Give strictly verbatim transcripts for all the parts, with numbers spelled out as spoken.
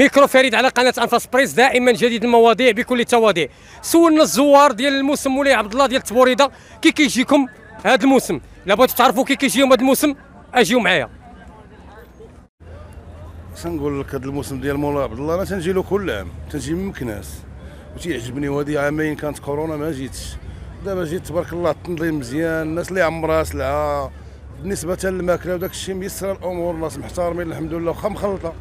ميكرو فريد على قناه انفاس بريس، دائما جديد المواضيع بكل التواضيع. سولنا الزوار ديال الموسم مولاي عبد الله ديال التبوريده، كي كيجيكم هذا الموسم؟ الا بغيتوا تعرفوا كي كيجيهم هذا الموسم اجيو معايا. تنقول لك هذا الموسم ديال مولاي عبد الله راه تنجي له كل عام، تنجي من مكناس وتيعجبني. وهذه عامين كانت كورونا ما جيتش، دابا جيت تبارك الله، التنظيم مزيان، الناس اللي عمرها سلعه بالنسبه للماكله وداك الشيء ميسر الامور، الناس محترمين الحمد لله وخا مخلطه.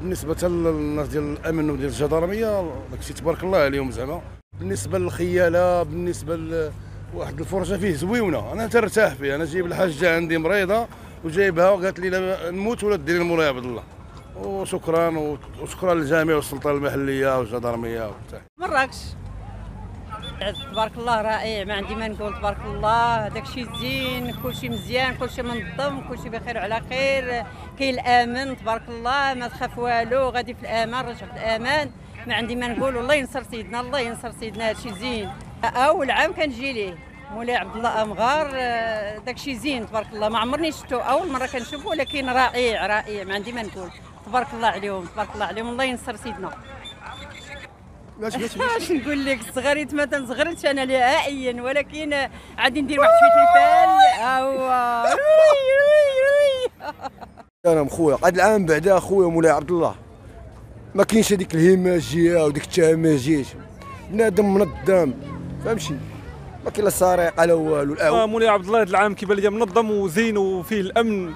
بالنسبه للناس ديال الامن وديال الجدارميه داك الشيء تبارك الله عليهم زعما. بالنسبه للخياله، بالنسبه لواحد الفرجه فيه زويونه، انا ترتاح فيه. انا جايب الحاجه عندي مريضه وجايبها وقالت لي لا نموت ولا ديري مولاي عبد الله، وشكرا وشكرا للجميع والسلطه المحليه والجدارميه وبتاع. مراكش تبارك الله رائع، ما عندي ما نقول، تبارك الله داكشي زين، كلشي مزيان، كلشي منظم، كلشي بخير وعلى خير، كاين الامن تبارك الله، ما تخاف والو، غادي في الامان، راجع في الامان، ما عندي ما نقول. والله ينصر سيدنا، الله ينصر سيدنا، هادشي زين. اول عام كنجي ليه مولاي عبد الله امغار، داكشي زين تبارك الله، ما عمرني شفتو، اول مره كنشوفو، ولكن رائع رائع، ما عندي ما نقول، تبارك الله عليهم، تبارك الله عليهم، الله ينصر سيدنا. اش نقول لك، صغريت ما تنصغرتش انا نهائيا، ولكن غادي ندير واحد شويه الفال. ها هو انا خويا هذا العام بعدا خويا مولاي عبد الله ما كاينش هذيك الهمجيه وديك التهمجيه، بنادم منظم فهمتي، ما كاين لا سرقه على والو. مولاي عبد الله هذا العام كيبان لي منظم وزين وفيه الامن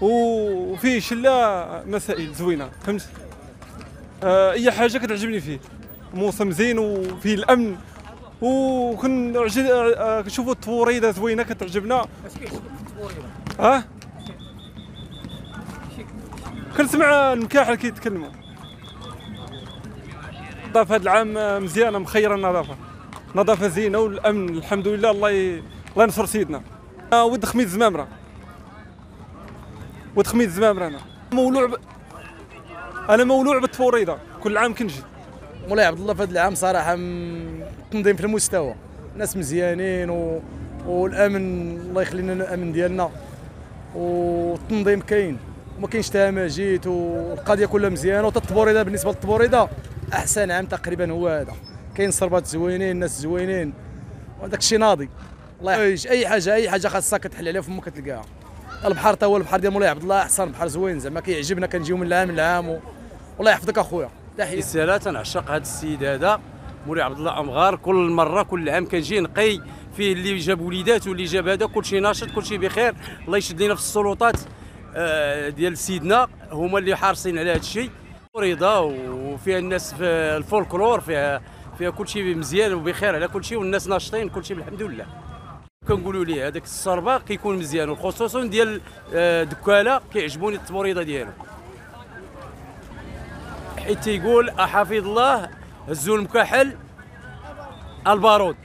وفيه شله مسائل زوينه فهمت، اي حاجه كتعجبني فيه. موسم زين وفيه الامن، وكنشوفوا التبوريده زوينه كتعجبنا. اش كيعجبك التبوريده؟ اه كنسمع المكاحل كيتكلموا. النظافه هذا العام مزيانه، مخيره النظافه، نظافه زينه والامن الحمد لله. الله ي... الله ينصر سيدنا. آه ود خميس زمامره، ود خميس زمامره. انا مولوع ب... انا مولوع بالتبوريده، كل عام كنجي. مولاي عبد الله في هذا العام صراحه تنظيم في المستوى، ناس مزيانين و... والامن الله يخلي لنا الامن ديالنا، والتنظيم كاين وما كاينش تهمجيت، والقضيه كلها مزيانه. والتبوريده بالنسبه للتبوريده احسن عام تقريبا هو هذا، كاين صربات زوينين، ناس زوينين، وداك الشيء ناضي الله يحفظ. اي حاجه اي حاجه خاصها كتحل عليها فما كتلقاها. البحر تا هو البحر ديال مولاي عبد الله احسن بحر زوين زعما، كيعجبنا كنجيو من العام للعام و... والله يحفظك اخويا. السلام. تنعشق هذا السيد هذا مولاي عبد الله امغار، كل مره كل عام كنجي نقي فيه، اللي جاب وليدات واللي جاب هذا، كلشي ناشط كلشي بخير. الله يشد لينا في السلطات ديال سيدنا، هما اللي حارسين على هذا الشيء. رضا وفيها الناس في الفولكلور، فيها فيها كلشي مزيان وبخير على كلشي، والناس ناشطين كلشي بالحمد لله. كنقولوا ليه هذاك الصربه كيكون مزيان، وخصوصا ديال دكاله كيعجبوني التبوريده ديالو، حيت تيقول احافظ الله هزوا المكحل البارود.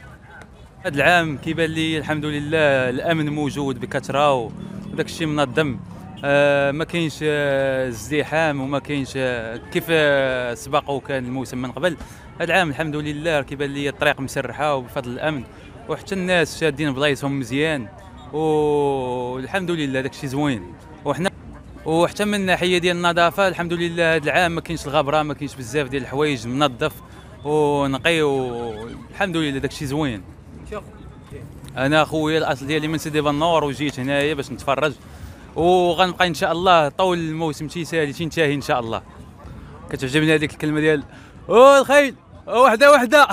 هذا العام كيبان لي الحمد لله الامن موجود بكثره، وداك الشيء منظم، آه ما كاينش آه الزحام، وما كاينش آه كيف آه سبق وكان الموسم من قبل. هذا العام الحمد لله كيبان لي الطريق مسرحه وبفضل الامن، وحتى الناس شادين بلايصهم مزيان، والحمد لله داك الشيء زوين. وحنا وحتى من الناحيه ديال النظافه الحمد لله هذا العام ما كاينش الغبره، ما كاينش بزاف ديال الحوايج، منظف ونقي والحمد لله داك الشيء زوين. انا خويا الاصل ديالي من سيدي بنور، وجيت هنايا باش نتفرج، وغنبقى ان شاء الله طول الموسم تيسالي تنتهي ان شاء الله. كتعجبني هذيك الكلمه ديال او الخيل وحده وحده